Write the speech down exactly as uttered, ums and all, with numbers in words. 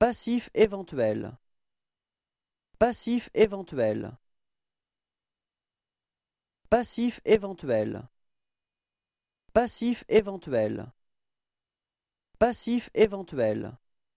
Passif éventuel. Passif éventuel. Passif éventuel. Passif éventuel. Passif éventuel.